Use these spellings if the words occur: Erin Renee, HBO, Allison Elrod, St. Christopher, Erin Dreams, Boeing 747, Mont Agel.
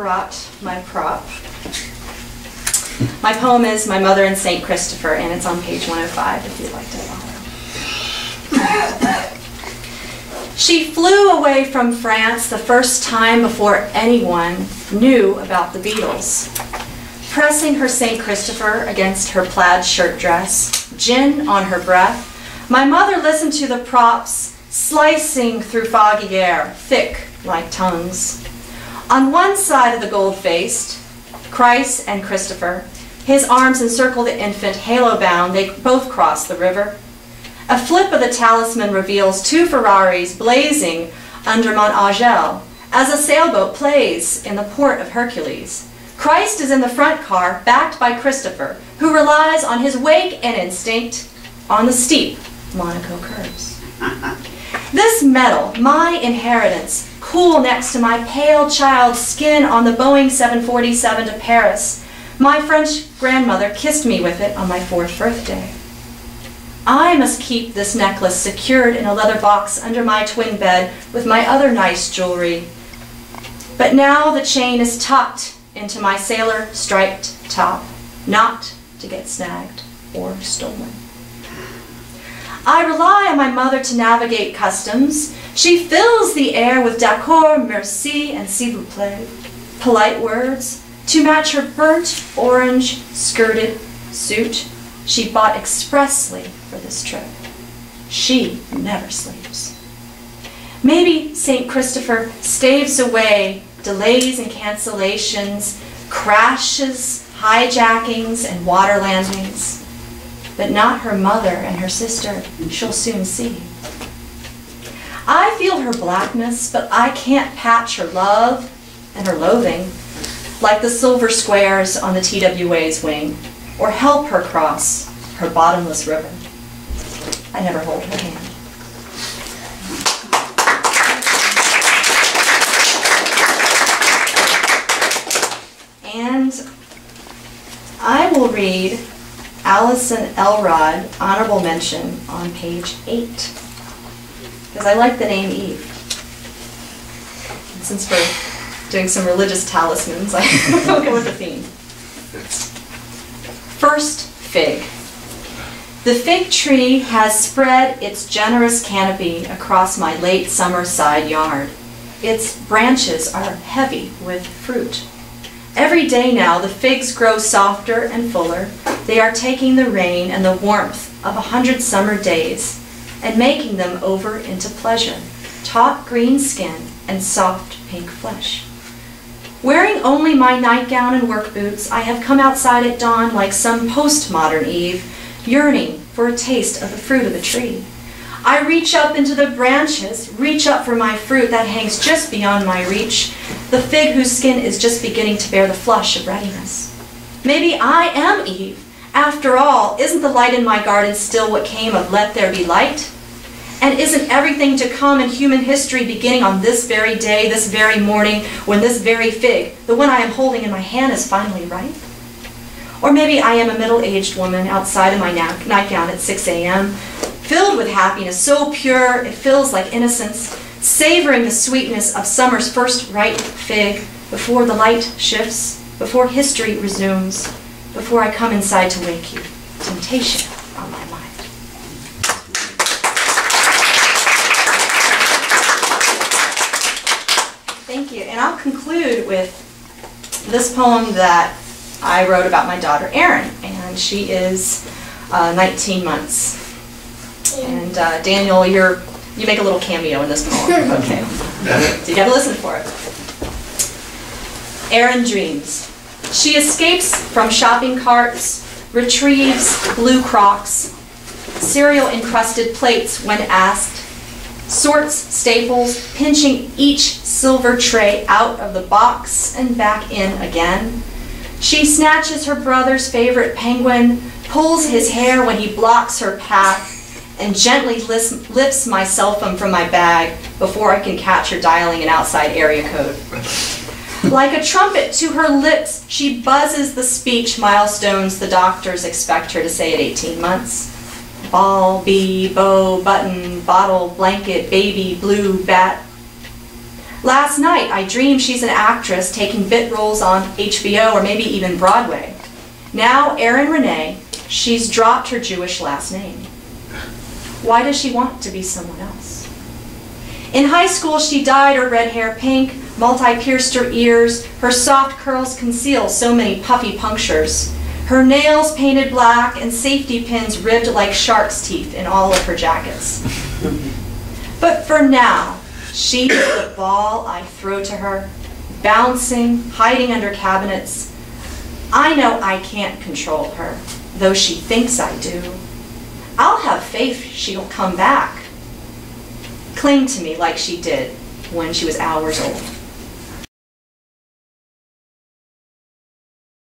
brought my prop. My poem is My Mother and St. Christopher, and it's on page 105 if you'd like to follow. She flew away from France the first time before anyone knew about the Beatles. Pressing her St. Christopher against her plaid shirt dress, gin on her breath, my mother listened to the props slicing through foggy air, thick like tongues. On one side of the gold-faced, Christ and Christopher, his arms encircle the infant, halo-bound, they both cross the river. A flip of the talisman reveals two Ferraris blazing under Mont Agel as a sailboat plays in the port of Hercules. Christ is in the front car, backed by Christopher, who relies on his wake and instinct on the steep Monaco curves. This medal, my inheritance, cool next to my pale child's skin on the Boeing 747 to Paris. My French grandmother kissed me with it on my 4th birthday. I must keep this necklace secured in a leather box under my twin bed with my other nice jewelry. But now the chain is tucked into my sailor-striped top, not to get snagged or stolen. I rely on my mother to navigate customs. She fills the air with d'accord, merci, and s'il vous plaît, polite words. To match her burnt orange skirted suit she bought expressly for this trip. She never sleeps. Maybe St. Christopher staves away delays and cancellations, crashes, hijackings, and water landings. But not her mother and her sister, she'll soon see. I feel her blackness, but I can't patch her love and her loathing like the silver squares on the TWA's wing, or help her cross her bottomless river. I never hold her hand. And I will read Allison Elrod, honorable mention, on page 8, because I like the name Eve. And since we're doing some religious talismans, I'll go with the theme. First fig. The fig tree has spread its generous canopy across my late summer side yard. Its branches are heavy with fruit. Every day now, the figs grow softer and fuller. They are taking the rain and the warmth of 100 summer days and making them over into pleasure, taut green skin and soft pink flesh. Wearing only my nightgown and work boots, I have come outside at dawn like some postmodern Eve, yearning for a taste of the fruit of the tree. I reach up into the branches, reach up for my fruit that hangs just beyond my reach, the fig whose skin is just beginning to bear the flush of readiness. Maybe I am Eve. After all, isn't the light in my garden still what came of Let There Be Light? And isn't everything to come in human history beginning on this very day, this very morning, when this very fig, the one I am holding in my hand, is finally ripe? Or maybe I am a middle-aged woman outside in my nightgown at 6 a.m., filled with happiness, so pure it feels like innocence, savoring the sweetness of summer's first ripe fig before the light shifts, before history resumes, before I come inside to wake you. Temptation on my mind. Thank you. And I'll conclude with this poem that I wrote about my daughter Erin, and she is 19 months. And Daniel, you make a little cameo in this poem. Okay. So you gotta listen for it. Erin dreams. She escapes from shopping carts, retrieves blue crocks, cereal-encrusted plates when asked, sorts staples, pinching each silver tray out of the box and back in again. She snatches her brother's favorite penguin, pulls his hair when he blocks her path, and gently lifts my cell phone from my bag before I can catch her dialing an outside area code. Like a trumpet to her lips, she buzzes the speech milestones the doctors expect her to say at 18 months. Ball, bee, bow, button, bottle, blanket, baby, blue, bat. Last night, I dreamed she's an actress taking bit roles on HBO or maybe even Broadway. Now, Erin Renee, she's dropped her Jewish last name. Why does she want to be someone else? In high school, she dyed her red hair pink, multi-pierced her ears, her soft curls conceal so many puffy punctures, her nails painted black, and safety pins ribbed like shark's teeth in all of her jackets. But for now, she's the ball I throw to her, bouncing, hiding under cabinets. I know I can't control her, though she thinks I do. I'll have faith she'll come back. Cling to me like she did when she was hours old.